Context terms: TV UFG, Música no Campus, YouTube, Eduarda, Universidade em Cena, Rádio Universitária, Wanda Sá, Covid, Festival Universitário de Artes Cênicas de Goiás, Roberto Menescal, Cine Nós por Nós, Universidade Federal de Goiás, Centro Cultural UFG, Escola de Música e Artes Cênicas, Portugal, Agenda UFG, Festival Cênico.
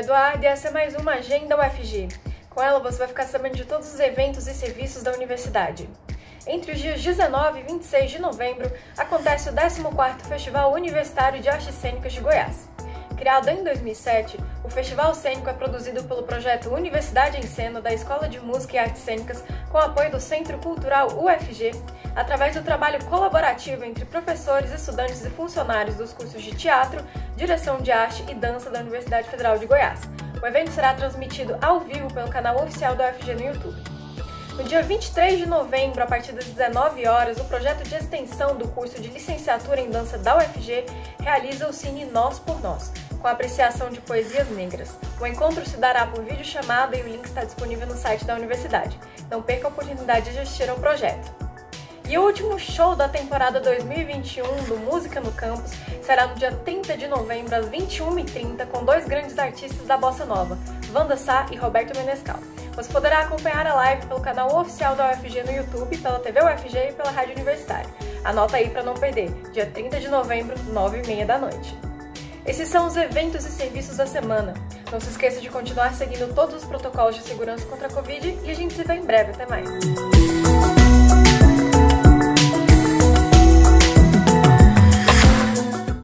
Eduarda e essa é mais uma Agenda UFG. Com ela você vai ficar sabendo de todos os eventos e serviços da universidade. Entre os dias 19 e 26 de novembro acontece o 14º Festival Universitário de Artes Cênicas de Goiás. Criado em 2007, o Festival Cênico é produzido pelo projeto Universidade em Cena da Escola de Música e Artes Cênicas com apoio do Centro Cultural UFG, através do trabalho colaborativo entre professores, estudantes e funcionários dos cursos de Teatro, Direção de Arte e Dança da Universidade Federal de Goiás. O evento será transmitido ao vivo pelo canal oficial da UFG no YouTube. No dia 23 de novembro, a partir das 19 horas, o projeto de extensão do curso de licenciatura em dança da UFG realiza o Cine Nós por Nós, com a apreciação de poesias negras. O encontro se dará por videochamada e o link está disponível no site da universidade. Não perca a oportunidade de assistir ao projeto. E o último show da temporada 2021 do Música no Campus será no dia 30 de novembro, às 21h30, com dois grandes artistas da bossa nova, Wanda Sá e Roberto Menescal. Você poderá acompanhar a live pelo canal oficial da UFG no YouTube, pela TV UFG e pela Rádio Universitária. Anota aí para não perder, dia 30 de novembro, 9h30 da noite. Esses são os eventos e serviços da semana. Não se esqueça de continuar seguindo todos os protocolos de segurança contra a Covid e a gente se vê em breve. Até mais!